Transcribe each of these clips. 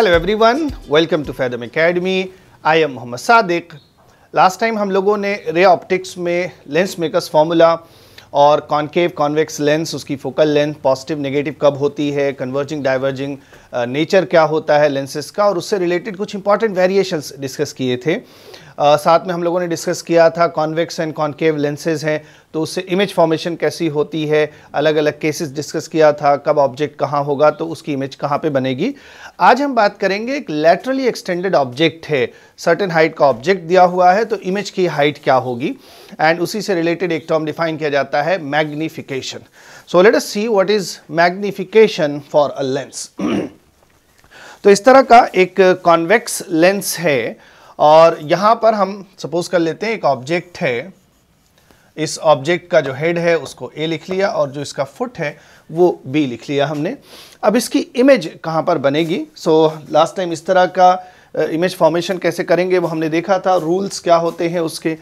Hello everyone, welcome to feather academy. I am Mohammad Sadiq. Last time हम लोगों ने ray optics में लेंस मेकर्स फार्मूला और कॉन्केव कॉन्वेक्स लेंस, उसकी फोकल लेंथ, पॉजिटिव नेगेटिव कब होती है, कन्वर्जिंग डाइवर्जिंग नेचर क्या होता है लेंसेज का, और उससे रिलेटेड कुछ इंपॉर्टेंट वेरिएशंस डिस्कस किए थे। साथ में हम लोगों ने डिस्कस किया था कॉन्वेक्स एंड कॉन्केव लेंसेज हैं तो उससे इमेज फॉर्मेशन कैसी होती है, अलग अलग केसेस डिस्कस किया था, कब ऑब्जेक्ट कहाँ होगा तो उसकी इमेज कहाँ पे बनेगी। आज हम बात करेंगे एक लैटरली एक्सटेंडेड ऑब्जेक्ट है, सर्टेन हाइट का ऑब्जेक्ट दिया हुआ है तो इमेज की हाइट क्या होगी, एंड उसी से रिलेटेड एक टर्म डिफाइन किया जाता है magnification. So let us see what is magnification for a lens. तो इस तरह का एक कॉन्वेक्स लेंस है और यहाँ पर हम सपोज कर लेते हैं एक ऑब्जेक्ट है, इस ऑब्जेक्ट का जो हेड है उसको ए लिख लिया और जो इसका फुट है वो बी लिख लिया हमने। अब इसकी इमेज कहाँ पर बनेगी? सो लास्ट टाइम इस तरह का इमेज फॉर्मेशन कैसे करेंगे वो हमने देखा था, रूल्स क्या होते हैं उसके।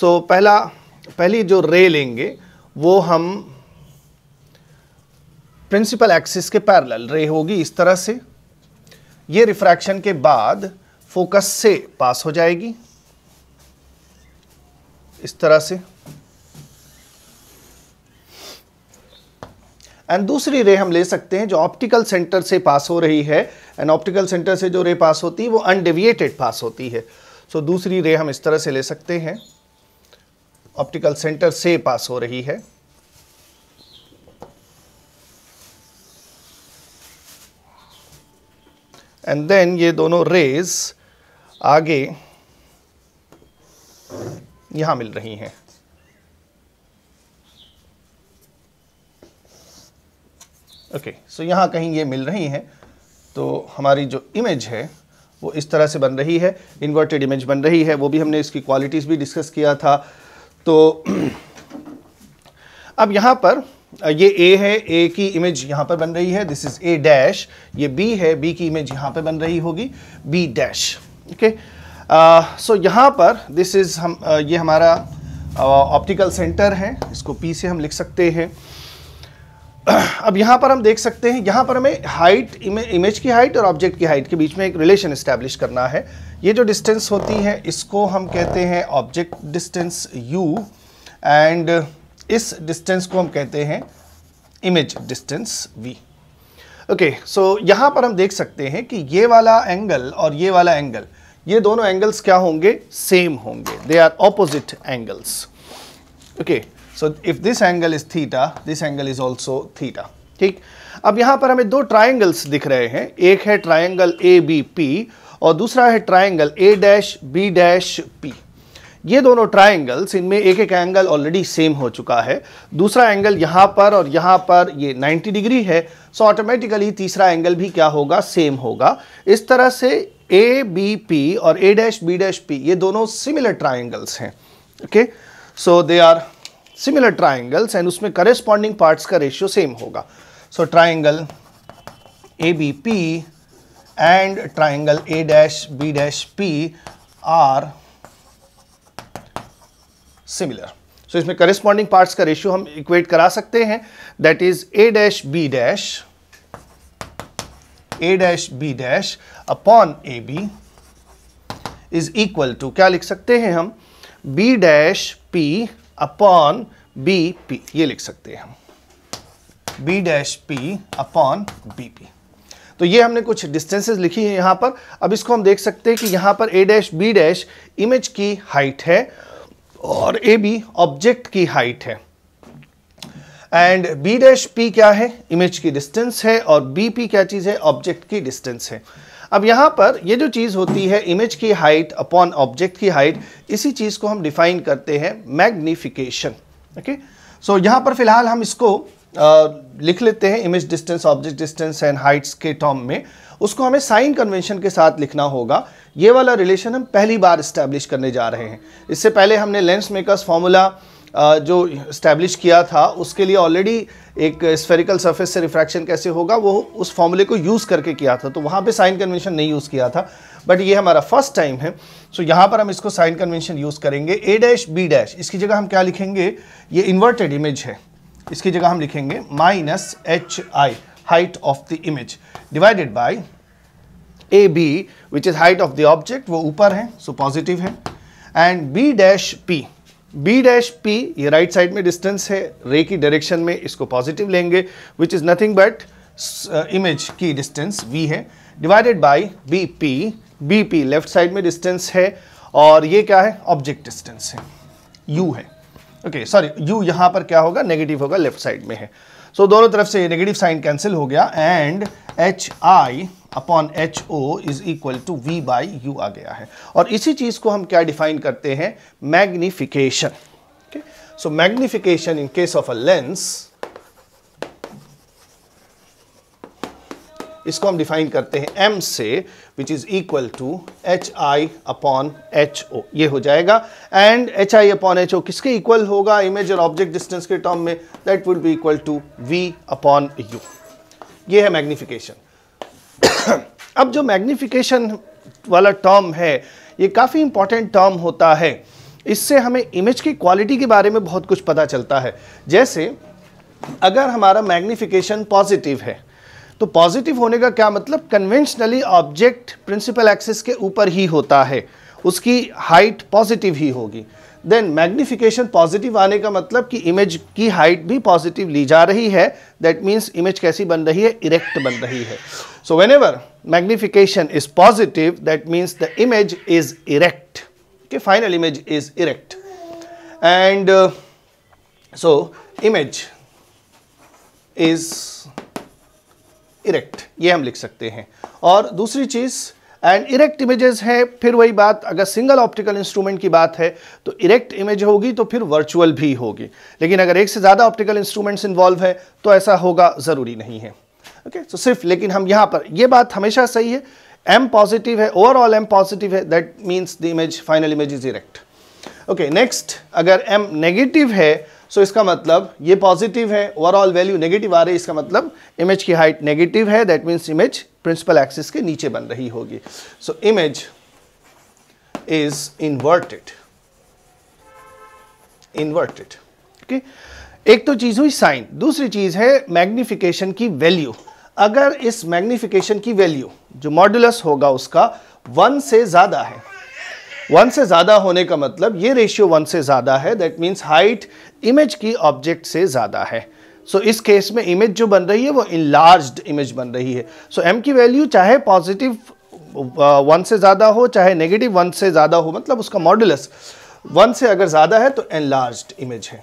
सो पहली जो रे लेंगे वो हम प्रिंसिपल एक्सिस के पैरेलल रे होगी इस तरह से, ये रिफ्रैक्शन के बाद फोकस से पास हो जाएगी इस तरह से, एंड दूसरी रे हम ले सकते हैं जो ऑप्टिकल सेंटर से पास हो रही है, एंड ऑप्टिकल सेंटर से जो रे पास होती है वो अनडेविएटेड पास होती है। सो दूसरी रे हम इस तरह से ले सकते हैं, ऑप्टिकल सेंटर से पास हो रही है। एंड देन ये दोनों रेज आगे यहाँ मिल रही हैं। ओके, सो यहाँ कहीं ये मिल रही हैं तो हमारी जो इमेज है वो इस तरह से बन रही है, इन्वर्टेड इमेज बन रही है। वो भी हमने इसकी क्वालिटीज़ भी डिस्कस किया था। तो अब यहाँ पर ये ए है, ए की इमेज यहाँ पर बन रही है, दिस इज ए डैश। ये बी है, बी की इमेज यहाँ पर बन रही होगी, बी डैश। ओके, सो यहाँ पर दिस इज हम ये हमारा ऑप्टिकल सेंटर है, इसको पी से हम लिख सकते हैं। अब यहाँ पर हम देख सकते हैं, यहाँ पर हमें हाइट, इमेज की हाइट और ऑब्जेक्ट की हाइट के बीच में एक रिलेशन इस्टेब्लिश करना है। ये जो डिस्टेंस होती है इसको हम कहते हैं ऑब्जेक्ट डिस्टेंस u, एंड इस डिस्टेंस को हम कहते हैं image distance v। Okay, so यहाँ पर हम देख सकते हैं कि ये वाला एंगल और ये वाला एंगल, ये दोनों एंगल्स क्या होंगे? सेम होंगे, they are opposite angles. Okay, so if this angle is theta, this angle is also theta. ठीक, अब यहाँ पर हमें दो ट्राइंगल्स दिख रहे हैं, एक है ट्राइंगल ABP और दूसरा है triangle A dash B dash P। ये दोनों ट्राइंगल्स, इनमें एक एक एंगल ऑलरेडी सेम हो चुका है, दूसरा एंगल यहाँ पर और यहाँ पर ये 90 डिग्री है, सो ऑटोमेटिकली तीसरा एंगल भी क्या होगा? सेम होगा। इस तरह से ABP और A dash B dash P ये दोनों सिमिलर ट्राइंगल्स हैं। Okay, so they are similar triangles and उसमें करेस्पॉन्डिंग पार्ट्स का रेशियो सेम होगा। So triangle ABP and triangle A dash B dash P are similar. So इसमें corresponding parts का ratio हम equate करा सकते हैं, that is A dash B dash upon AB is equal to, क्या लिख सकते हैं हम? B dash P upon BP, ये लिख सकते हैं हम B dash P upon BP। तो ये हमने कुछ डिस्टेंसेस लिखी है यहाँ पर। अब इसको हम देख सकते हैं कि यहाँ पर A dash B dash image की हाइट है और AB ऑब्जेक्ट की हाइट है, एंड B डैश P क्या है? इमेज की डिस्टेंस है, और BP क्या चीज़ है? ऑब्जेक्ट की डिस्टेंस है। अब यहाँ पर ये जो चीज़ होती है इमेज की हाइट अपॉन ऑब्जेक्ट की हाइट, इसी चीज़ को हम डिफाइन करते हैं मैग्नीफिकेशन। ओके, सो यहाँ पर फिलहाल हम इसको लिख लेते हैं image distance, object distance and heights के टर्म में। उसको हमें साइन कन्वेंशन के साथ लिखना होगा। ये वाला रिलेशन हम पहली बार इस्टेब्लिश करने जा रहे हैं। इससे पहले हमने लेंस मेकर्स फार्मूला जो इस्टेब्लिश किया था उसके लिए ऑलरेडी एक स्फेरिकल सरफेस से रिफ्रैक्शन कैसे होगा वो उस फॉर्मूले को यूज़ करके किया था, तो वहाँ पे साइन कन्वेंशन नहीं यूज़ किया था, बट ये हमारा फर्स्ट टाइम है। सो यहाँ पर हम इसको साइन कन्वेंशन यूज़ करेंगे। A डैश B डैश इसकी जगह हम क्या लिखेंगे? ये इन्वर्टेड इमेज है, इसकी जगह हम लिखेंगे minus HI, height of the image, divided by AB which is height of the object, वो ऊपर है so positive है, and B dash P ये right side में distance है, ray की direction में इसको positive लेंगे which is nothing but image की distance V है divided by BP, BP left side में distance है और ये क्या है object distance है, U है ओके सॉरी U यहाँ पर क्या होगा नेगेटिव होगा लेफ्ट साइड में है सो दोनों तरफ से नेगेटिव साइन कैंसिल हो गया and HI upon HO is equal to V by U आ गया है और इसी चीज़ को हम क्या डिफाइन करते हैं magnification okay so magnification in case of a lens इसको हम डिफाइन करते हैं M से which is equal to HI upon HO ये हो जाएगा एंड HI अपॉन HO किसके इक्वल होगा इमेज और ऑब्जेक्ट डिस्टेंस के टर्म में that will be equal to V upon U ये है मैग्नीफिकेशन अब जो मैग्नीफिकेशन वाला टर्म है ये काफ़ी इंपॉर्टेंट टर्म होता है, इससे हमें इमेज की क्वालिटी के बारे में बहुत कुछ पता चलता है। जैसे अगर हमारा मैग्नीफिकेशन पॉजिटिव है तो पॉजिटिव होने का क्या मतलब कन्वेंशनली ऑब्जेक्ट प्रिंसिपल एक्सिस के ऊपर ही होता है, उसकी हाइट पॉजिटिव ही होगी। देन मैग्नीफिकेशन पॉजिटिव आने का मतलब कि इमेज की हाइट भी पॉजिटिव ली जा रही है, दैट मीन्स इमेज कैसी बन रही है इरेक्ट बन रही है। So whenever magnification is positive that means the image is erect, okay final image is erect and so image is erect, ये हम लिख सकते हैं। और दूसरी चीज़ एंड इरेक्ट इमेजेस है, फिर वही बात अगर सिंगल ऑप्टिकल इंस्ट्रूमेंट की बात है तो इरेक्ट इमेज होगी तो फिर वर्चुअल भी होगी, लेकिन अगर एक से ज़्यादा ऑप्टिकल इंस्ट्रूमेंट्स इन्वॉल्व है तो ऐसा होगा ज़रूरी नहीं है। ओके तो सिर्फ लेकिन हम यहाँ पर ये बात हमेशा सही है, एम पॉजिटिव है, ओवरऑल एम पॉजिटिव है, that means the image final image is erect. Okay next अगर एम नेगेटिव है सो इसका मतलब ये पॉजिटिव है, ओवरऑल वैल्यू नेगेटिव आ रही है, इसका मतलब इमेज की हाइट नेगेटिव है, that means image principal axis के नीचे बन रही होगी। So image is inverted. Okay एक तो चीज़ हुई साइन, दूसरी चीज़ है मैग्नीफिकेशन की वैल्यू। अगर इस मैग्नीफिकेशन की वैल्यू जो मॉड्यूलस होगा उसका 1 से ज़्यादा है, 1 से ज़्यादा होने का मतलब ये रेशियो 1 से ज़्यादा है, दैट मीन्स हाइट इमेज की ऑब्जेक्ट से ज़्यादा है। सो इस केस में इमेज जो बन रही है वो इनलार्ज्ड इमेज बन रही है। सो एम की वैल्यू चाहे पॉजिटिव 1 से ज़्यादा हो चाहे नेगेटिव 1 से ज़्यादा हो, मतलब उसका मॉड्यूलस 1 से अगर ज़्यादा है तो एनलार्ज्ड इमेज है,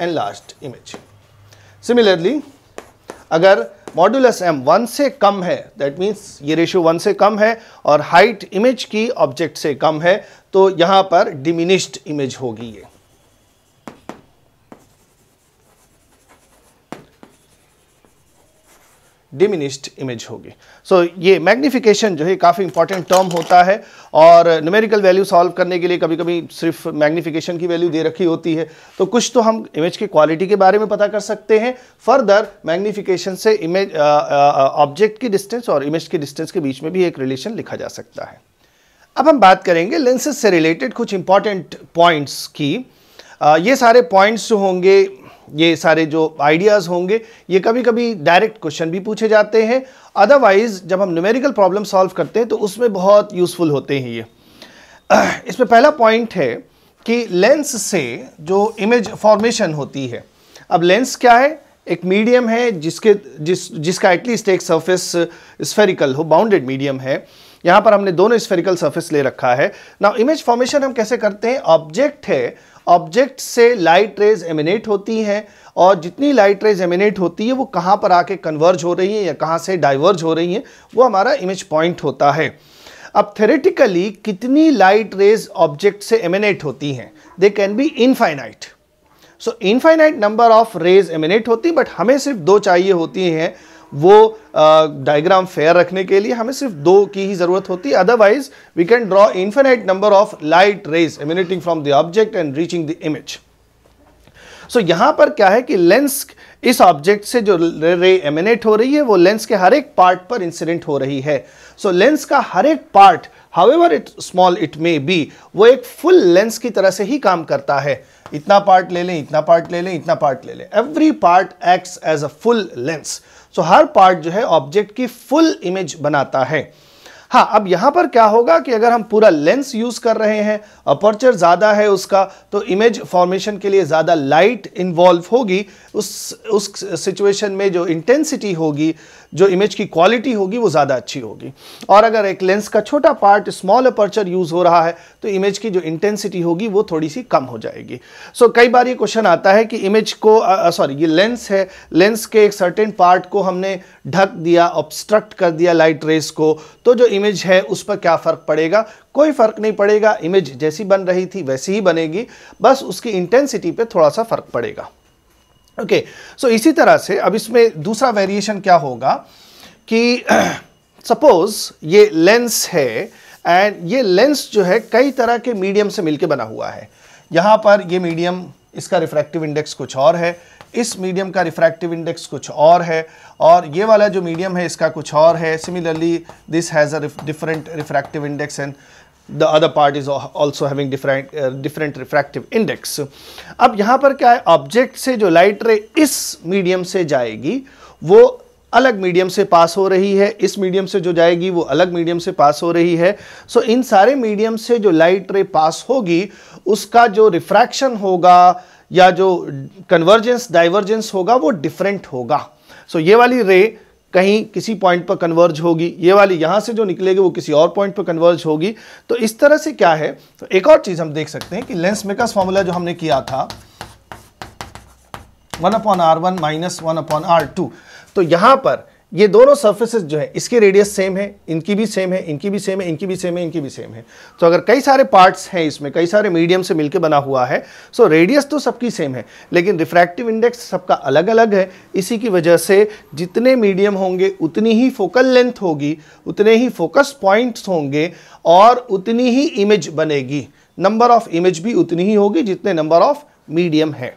एनलार्ज्ड इमेज। सिमिलरली अगर मॉड्यूलस एम 1 से कम है, दैट मीन्स ये रेशियो 1 से कम है और हाइट इमेज की ऑब्जेक्ट से कम है, तो यहाँ पर डिमिनिश्ड इमेज होगी, ये डिमिनिश्ड इमेज होगी। सो ये मैग्नीफिकेशन जो है काफ़ी इंपॉर्टेंट टर्म होता है और न्यूमेरिकल वैल्यू सॉल्व करने के लिए कभी कभी सिर्फ मैग्नीफिकेशन की वैल्यू दे रखी होती है, तो कुछ तो हम इमेज की क्वालिटी के बारे में पता कर सकते हैं। फर्दर मैग्नीफिकेशन से इमेज ऑब्जेक्ट की डिस्टेंस और इमेज की डिस्टेंस के बीच में भी एक रिलेशन लिखा जा सकता है। अब हम बात करेंगे लेंसेज से रिलेटेड कुछ इंपॉर्टेंट पॉइंट्स की। ये सारे पॉइंट्स जो होंगे, ये सारे जो आइडियाज़ होंगे, ये कभी कभी डायरेक्ट क्वेश्चन भी पूछे जाते हैं, अदरवाइज जब हम न्यूमेरिकल प्रॉब्लम सॉल्व करते हैं तो उसमें बहुत यूज़फुल होते हैं ये। इसमें पहला पॉइंट है कि लेंस से जो इमेज फॉर्मेशन होती है। अब लेंस क्या है, एक मीडियम है जिसका एटलीस्ट एक सरफेस स्फेरिकल हो, बाउंडेड मीडियम है। यहाँ पर हमने दोनों स्फेरिकल सरफेस ले रखा है। नाउ इमेज फॉर्मेशन हम कैसे करते हैं, ऑब्जेक्ट है, ऑब्जेक्ट से लाइट रेज एमिनेट होती हैं और जितनी लाइट रेज एमिनेट होती है वो कहाँ पर आके कन्वर्ज हो रही है या कहाँ से डाइवर्ज हो रही है, वो हमारा इमेज पॉइंट होता है। अब थ्योरेटिकली कितनी लाइट रेज ऑब्जेक्ट से एमिनेट होती हैं, they can be infinite. So infinite number of rays emanate होती है, बट हमें सिर्फ 2 चाहिए होती हैं, वो डायग्राम फेयर रखने के लिए हमें सिर्फ 2 की ही ज़रूरत होती है, otherwise we can draw infinite number of light rays emanating from the object and reaching the image. So यहाँ पर क्या है कि लेंस इस ऑब्जेक्ट से जो रे एमिनेट हो रही है वो लेंस के हर एक पार्ट पर इंसिडेंट हो रही है। सो लेंस का हर एक part however it small it may be, वो एक फुल लेंस की तरह से ही काम करता है। इतना पार्ट ले लें, इतना पार्ट ले लें, इतना पार्ट ले लें, every part acts as a full lens. So हर पार्ट जो है ऑब्जेक्ट की फुल इमेज बनाता है। हाँ, अब यहाँ पर क्या होगा कि अगर हम पूरा लेंस यूज़ कर रहे हैं, अपर्चर ज़्यादा है उसका, तो इमेज फॉर्मेशन के लिए ज़्यादा लाइट इन्वॉल्व होगी। उस सिचुएशन में जो इंटेंसिटी होगी, जो इमेज की क्वालिटी होगी, वो ज़्यादा अच्छी होगी। और अगर एक लेंस का छोटा पार्ट, स्मॉल अपर्चर यूज़ हो रहा है, तो इमेज की जो इंटेंसिटी होगी वो थोड़ी सी कम हो जाएगी। सो कई बार ये क्वेश्चन आता है कि इमेज को सॉरी ये लेंस है, लेंस के एक सर्टेन पार्ट को हमने ढक दिया, ऑब्स्ट्रक्ट कर दिया लाइट रेस को, तो जो इमेज है उस पर क्या फ़र्क पड़ेगा? कोई फ़र्क नहीं पड़ेगा। इमेज जैसी बन रही थी वैसी ही बनेगी, बस उसकी इंटेंसिटी पे थोड़ा सा फ़र्क पड़ेगा। ओके, सो इसी तरह से अब इसमें दूसरा वेरिएशन क्या होगा कि सपोज़ ये लेंस है एंड ये लेंस जो है कई तरह के मीडियम से मिलके बना हुआ है। यहाँ पर ये मीडियम, इसका रिफ्रैक्टिव इंडेक्स कुछ और है, इस मीडियम का रिफ्रैक्टिव इंडेक्स कुछ और है, और ये वाला जो मीडियम है इसका कुछ और है। Similarly this has a different refractive index and the other part is also having different refractive index. अब यहाँ पर क्या है, ऑब्जेक्ट से जो लाइट रे इस मीडियम से जाएगी वो अलग मीडियम से पास हो रही है, इस मीडियम से जो जाएगी वो अलग मीडियम से पास हो रही है। सो इन सारे मीडियम से जो लाइट रे पास होगी उसका जो रिफ्रैक्शन होगा या जो कन्वर्जेंस डाइवर्जेंस होगा वो डिफरेंट होगा। सो ये वाली रे कहीं किसी पॉइंट पर कन्वर्ज होगी, ये वाली यहाँ से जो निकलेगी वो किसी और पॉइंट पर कन्वर्ज होगी। तो इस तरह से क्या है, तो एक और चीज़ हम देख सकते हैं कि लेंस मेकर्स फॉर्मूला जो हमने किया था 1/r1 माइनस 1/r2, तो यहाँ पर ये दोनों सर्फेसेज जो है इसकी रेडियस सेम है, इनकी भी सेम है, इनकी भी सेम है, इनकी भी सेम है, इनकी भी सेम है। तो अगर कई सारे पार्ट्स हैं इसमें, कई सारे मीडियम से मिलकर बना हुआ है, सो रेडियस तो सबकी सेम है लेकिन रिफ्रैक्टिव इंडेक्स सबका अलग अलग है। इसी की वजह से जितने मीडियम होंगे उतनी ही फोकल लेंथ होगी, उतने ही फोकस पॉइंट्स होंगे और उतनी ही इमेज बनेगी। नंबर ऑफ इमेज भी उतनी ही होगी जितने नंबर ऑफ मीडियम है।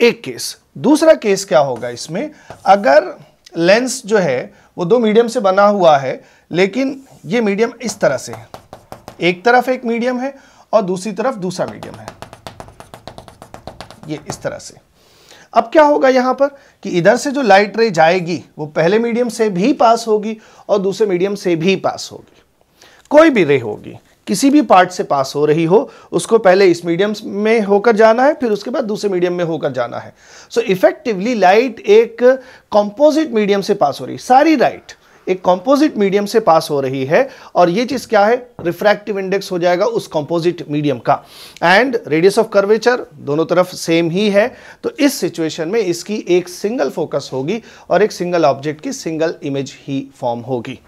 एक केस। दूसरा केस क्या होगा इसमें, अगर लेंस जो है वो दो मीडियम से बना हुआ है लेकिन ये मीडियम इस तरह से है, एक तरफ एक मीडियम है और दूसरी तरफ दूसरा मीडियम है, ये इस तरह से। अब क्या होगा यहाँ पर कि इधर से जो लाइट रे जाएगी वो पहले मीडियम से भी पास होगी और दूसरे मीडियम से भी पास होगी। कोई भी रे होगी, किसी भी पार्ट से पास हो रही हो, उसको पहले इस मीडियम में होकर जाना है, फिर उसके बाद दूसरे मीडियम में होकर जाना है। सो इफेक्टिवली लाइट एक कंपोजिट मीडियम से पास हो रही है, सारी लाइट एक कंपोजिट मीडियम से पास हो रही है। और ये चीज़ क्या है, रिफ्रैक्टिव इंडेक्स हो जाएगा उस कंपोजिट मीडियम का, एंड रेडियस ऑफ कर्वेचर दोनों तरफ सेम ही है। तो इस सिचुएशन में इसकी एक सिंगल फोकस होगी और एक सिंगल ऑब्जेक्ट की सिंगल इमेज ही फॉर्म होगी।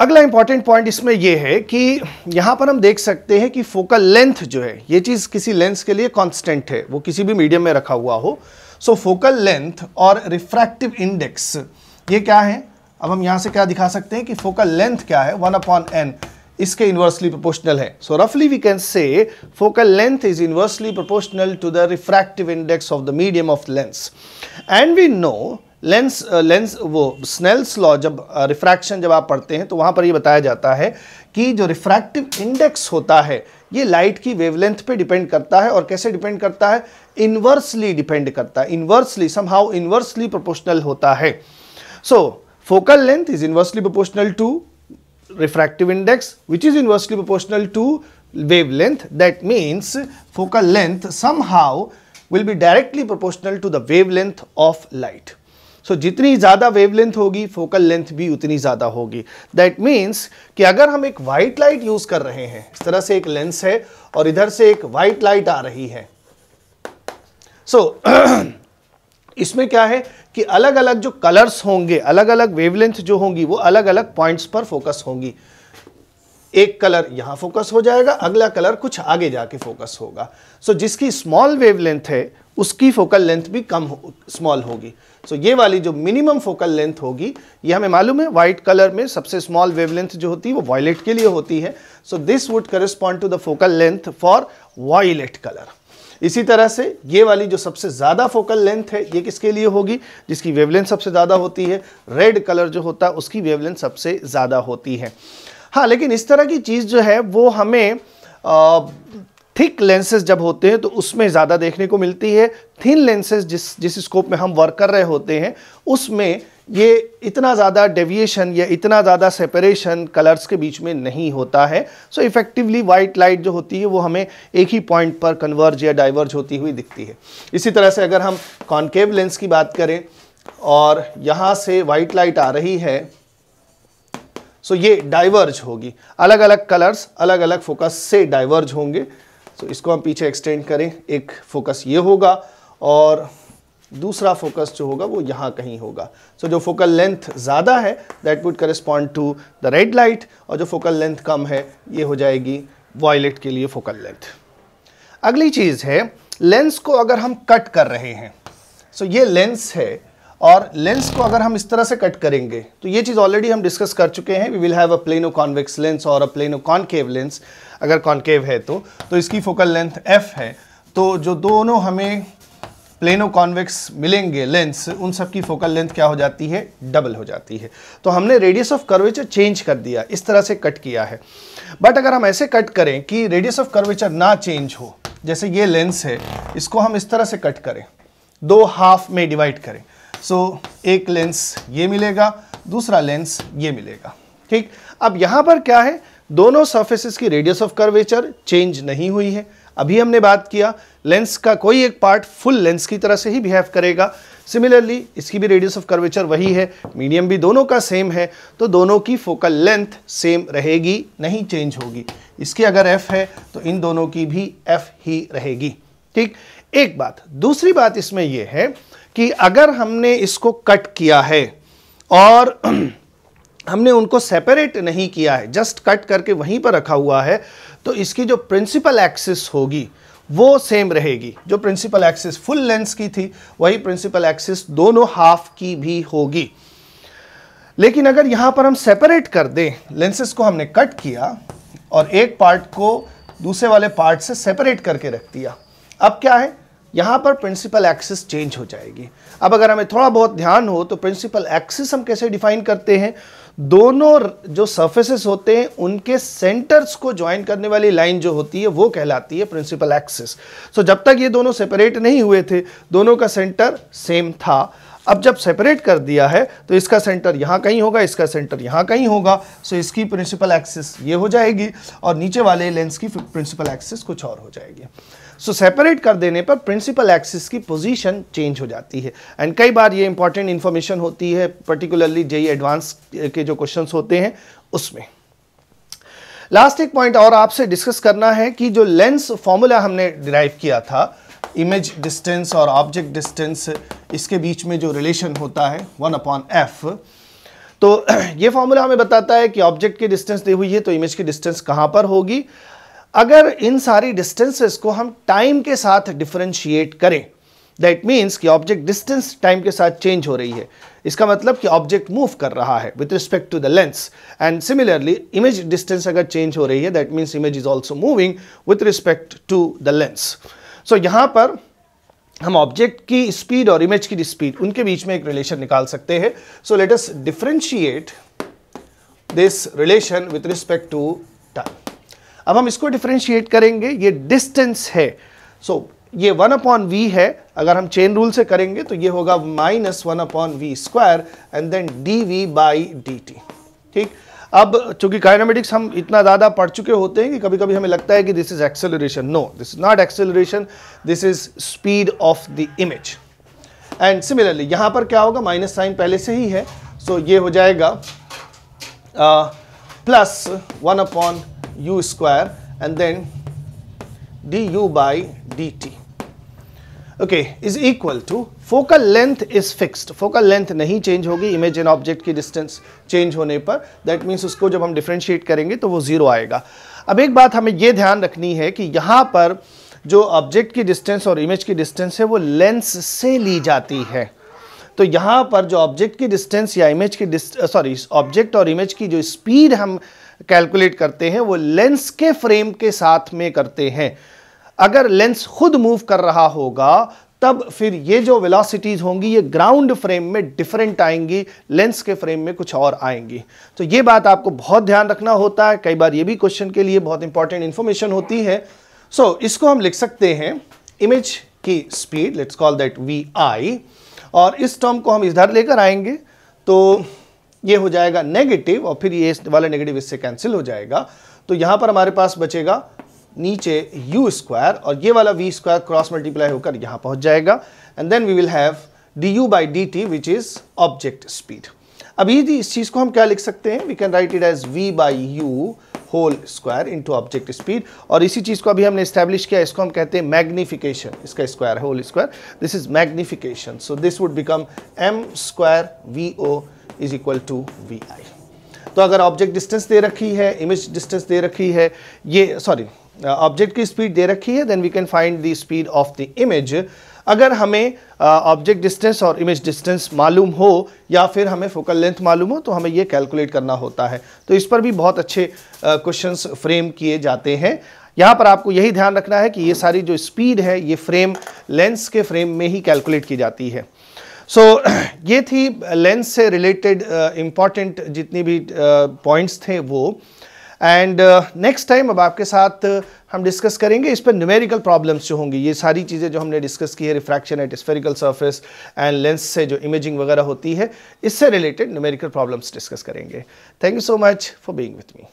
अगला इंपॉर्टेंट पॉइंट इसमें यह है कि यहाँ पर हम देख सकते हैं कि फोकल लेंथ जो है, ये चीज़ किसी लेंस के लिए कांस्टेंट है, वो किसी भी मीडियम में रखा हुआ हो। सो फोकल लेंथ और रिफ्रैक्टिव इंडेक्स ये क्या है, अब हम यहाँ से क्या दिखा सकते हैं कि फोकल लेंथ क्या है 1/n, इसके इन्वर्सली प्रोपोर्शनल है। सो रफली we can say focal length is inversely proportional to the refractive index of the medium of lens. And we know lens वो स्नेल्स लॉ, जब रिफ्रैक्शन जब आप पढ़ते हैं तो वहाँ पर ये बताया जाता है कि जो रिफ्रैक्टिव इंडेक्स होता है ये लाइट की वेवलेंथ पे डिपेंड करता है। और कैसे डिपेंड करता है, इन्वर्सली डिपेंड करता है, इन्वर्सली समहाउ इन्वर्सली प्रोपोर्शनल होता है। So focal length is inversely proportional to refractive index which is inversely proportional to wavelength. That means focal length somehow will be directly proportional to the wavelength of light. So जितनी ज़्यादा wavelength होगी focal length भी उतनी ज़्यादा होगी। That means कि अगर हम एक वाइट लाइट यूज़ कर रहे हैं, इस तरह से एक लेंस है और इधर से एक वाइट लाइट आ रही है, सो इसमें क्या है कि अलग अलग जो कलर्स होंगे, अलग अलग वेवलेंथ जो होंगी वो अलग अलग पॉइंट्स पर फोकस होंगी। एक कलर यहाँ फोकस हो जाएगा, अगला कलर कुछ आगे जाके फोकस होगा। सो जिसकी स्मॉल वेवलेंथ है उसकी फोकल लेंथ भी कम स्मॉल होगी। सो ये वाली जो मिनिमम फोकल लेंथ होगी, ये हमें मालूम है वाइट कलर में सबसे स्मॉल वेवलेंथ जो होती है वो वायलेट के लिए होती है। So this would correspond to the focal length for violet colour. इसी तरह से ये वाली जो सबसे ज़्यादा फोकल लेंथ है ये किसके लिए होगी, जिसकी वेवलेंथ सबसे ज़्यादा होती है, रेड कलर जो होता है उसकी वेवलेंथ सबसे ज़्यादा होती है। हाँ, लेकिन इस तरह की चीज़ जो है वो हमें थिक लेंसेज जब होते हैं तो उसमें ज़्यादा देखने को मिलती है। थिन लेंसेज जिस स्कोप में हम वर्क कर रहे होते हैं उसमें ये इतना ज़्यादा डेविएशन या इतना ज़्यादा सेपरेशन कलर्स के बीच में नहीं होता है। सो इफ़ेक्टिवली वाइट लाइट जो होती है वो हमें एक ही पॉइंट पर कन्वर्ज या डाइवर्ज होती हुई दिखती है। इसी तरह से अगर हम कॉन्केव लेंस की बात करें और यहाँ से वाइट लाइट आ रही है, सो ये डाइवर्ज होगी, अलग अलग कलर्स अलग अलग फोकस से डाइवर्ज होंगे। सो इसको हम पीछे एक्सटेंड करें, एक फोकस ये होगा और दूसरा फोकस जो होगा वो यहाँ कहीं होगा। सो जो फोकल लेंथ ज़्यादा है that would correspond to the red light, और जो फोकल लेंथ कम है ये हो जाएगी वायलेट के लिए फोकल लेंथ। अगली चीज़ है लेंस को अगर हम कट कर रहे हैं, सो ये लेंस है और लेंस को अगर हम इस तरह से कट करेंगे तो ये चीज़ ऑलरेडी हम डिस्कस कर चुके हैं। We will have a plano convex lens और अ प्लेनो कॉन्केव लेंस। अगर कॉन्केव है तो इसकी फोकल लेंथ f है, तो जो दोनों हमें प्लेनो कॉन्वेक्स मिलेंगे लेंस उन सब की फोकल लेंथ क्या हो जाती है, डबल हो जाती है। तो हमने रेडियस ऑफ कर्वेचर चेंज कर दिया, इस तरह से कट किया है। बट अगर हम ऐसे कट करें कि रेडियस ऑफ कर्वेचर ना चेंज हो, जैसे ये लेंस है इसको हम इस तरह से कट करें, दो हाफ में डिवाइड करें, सो एक लेंस ये मिलेगा दूसरा लेंस ये मिलेगा, ठीक। अब यहाँ पर क्या है, दोनों सरफेसेस की रेडियस ऑफ कर्वेचर चेंज नहीं हुई है। अभी हमने बात किया लेंस का कोई एक पार्ट फुल लेंस की तरह से ही बिहेव करेगा। सिमिलरली इसकी भी रेडियस ऑफ कर्वेचर वही है, मीडियम भी दोनों का सेम है, तो दोनों की फोकल लेंथ सेम रहेगी, नहीं चेंज होगी। इसकी अगर f है तो इन दोनों की भी f ही रहेगी, ठीक। एक बात। दूसरी बात इसमें यह है कि अगर हमने इसको कट किया है और हमने उनको सेपरेट नहीं किया है, जस्ट कट करके वहीं पर रखा हुआ है, तो इसकी जो प्रिंसिपल एक्सिस होगी वो सेम रहेगी। जो प्रिंसिपल एक्सिस फुल लेंस की थी वही प्रिंसिपल एक्सिस दोनों हाफ की भी होगी। लेकिन अगर यहाँ पर हम सेपरेट कर दें, लेंसेस को हमने कट किया और एक पार्ट को दूसरे वाले पार्ट से सेपरेट करके रख दिया, अब क्या है, यहाँ पर प्रिंसिपल एक्सिस चेंज हो जाएगी। अब अगर हमें थोड़ा बहुत ध्यान हो तो प्रिंसिपल एक्सिस हम कैसे डिफाइन करते हैं, दोनों जो सरफेसेस होते हैं उनके सेंटर्स को ज्वाइन करने वाली लाइन जो होती है वो कहलाती है प्रिंसिपल एक्सिस। सो जब तक ये दोनों सेपरेट नहीं हुए थे दोनों का सेंटर सेम था, अब जब सेपरेट कर दिया है तो इसका सेंटर यहाँ कहीं होगा, इसका सेंटर यहाँ कहीं होगा, सो इसकी प्रिंसिपल एक्सिस ये हो जाएगी और नीचे वाले लेंस की प्रिंसिपल एक्सिस कुछ और हो जाएगी। सो सेपरेट कर देने पर प्रिंसिपल एक्सिस की पोजीशन चेंज हो जाती है। एंड कई बार ये इंपॉर्टेंट इन्फॉर्मेशन होती है, पर्टिकुलरली जेई एडवांस के जो क्वेश्चंस होते हैं उसमें। लास्ट एक पॉइंट और आपसे डिस्कस करना है कि जो लेंस फॉर्मूला हमने डिराइव किया था, इमेज डिस्टेंस और ऑब्जेक्ट डिस्टेंस, इसके बीच में जो रिलेशन होता है 1/f, तो ये फॉर्मूला हमें बताता है कि ऑब्जेक्ट की डिस्टेंस दी हुई है तो इमेज की डिस्टेंस कहाँ पर होगी। अगर इन सारी डिस्टेंसेस को हम टाइम के साथ डिफरेंशिएट करें, दैट मीन्स कि ऑब्जेक्ट डिस्टेंस टाइम के साथ चेंज हो रही है, इसका मतलब कि ऑब्जेक्ट मूव कर रहा है with respect to the lens. And similarly image distance अगर चेंज हो रही है that means image is also moving with respect to the lens. So यहाँ पर हम ऑब्जेक्ट की स्पीड और इमेज की स्पीड उनके बीच में एक रिलेशन निकाल सकते हैं। So let us differentiate this relation with respect to time. अब हम इसको डिफरेंशिएट करेंगे, ये डिस्टेंस है, सो ये 1/v है, अगर हम चेन रूल से करेंगे तो ये होगा -1/v² एंड देन dv/dt, ठीक। अब चूंकि काइनेमेटिक्स हम इतना ज़्यादा पढ़ चुके होते हैं कि कभी कभी हमें लगता है कि this is acceleration, no this is not acceleration, this is speed of the image. And similarly यहाँ पर क्या होगा, माइनस साइन पहले से ही है, सो ये हो जाएगा +1/u² and then du/dt, okay, is equal to focal length is fixed, focal length नहीं change होगी image and object की distance change होने पर, that means उसको जब हम differentiate करेंगे तो वो जीरो आएगा। अब एक बात हमें ये ध्यान रखनी है कि यहाँ पर जो object की distance और image की distance है वो lens से ली जाती है, तो यहाँ पर जो ऑब्जेक्ट की डिस्टेंस या इमेज की ऑब्जेक्ट और इमेज की जो स्पीड हम कैलकुलेट करते हैं वो लेंस के फ्रेम के साथ में करते हैं। अगर लेंस खुद मूव कर रहा होगा तब फिर ये जो वेलोसिटीज होंगी ये ग्राउंड फ्रेम में डिफरेंट आएंगी, लेंस के फ्रेम में कुछ और आएंगी। तो ये बात आपको बहुत ध्यान रखना होता है, कई बार ये भी क्वेश्चन के लिए बहुत इंपॉर्टेंट इन्फॉर्मेशन होती है। सो इसको हम लिख सकते हैं इमेज की speed, let's call that we आई, और इस टर्म को हम इधर लेकर आएंगे तो ये हो जाएगा नेगेटिव और फिर ये वाला नेगेटिव इससे कैंसिल हो जाएगा। तो यहाँ पर हमारे पास बचेगा नीचे u स्क्वायर और ये वाला v स्क्वायर क्रॉस मल्टीप्लाई होकर यहाँ पहुँच जाएगा and then we will have du by D T which is object speed. अब ये इस चीज़ को हम क्या लिख सकते हैं, we can write it as v by you whole square into object speed, और इसी चीज़ को अभी हमने इस्टेब्लिश किया, इसको हम कहते हैं मैग्नीफिकेशन, इसका square whole square, this is magnification. So this would become m square V O is equal to we आई। तो अगर ऑब्जेक्ट डिस्टेंस दे रखी है, इमेज डिस्टेंस दे रखी है, ये सॉरी ऑब्जेक्ट की स्पीड दे रखी है, then we can find the speed of the image. अगर हमें ऑब्जेक्ट डिस्टेंस और इमेज डिस्टेंस मालूम हो या फिर हमें फोकल लेंथ मालूम हो तो हमें ये कैलकुलेट करना होता है। तो इस पर भी बहुत अच्छे क्वेश्चंस फ्रेम किए जाते हैं। यहाँ पर आपको यही ध्यान रखना है कि ये सारी जो स्पीड है ये फ्रेम लेंस के फ्रेम में ही कैलकुलेट की जाती है। सो ये थी लेंस से रिलेटेड इम्पॉर्टेंट जितनी भी पॉइंट्स थे वो। एंड नेक्स्ट टाइम अब आपके साथ हम डिस्कस करेंगे इस पर न्यूमेरिकल प्रॉब्लम्स जो होंगी, ये सारी चीज़ें जो हमने डिस्कस की है, refraction at spherical surface and lens से जो इमेजिंग वगैरह होती है, इससे रिलेटेड न्यूमेरिकल प्रॉब्लम्स डिस्कस करेंगे। Thank you so much for being with me.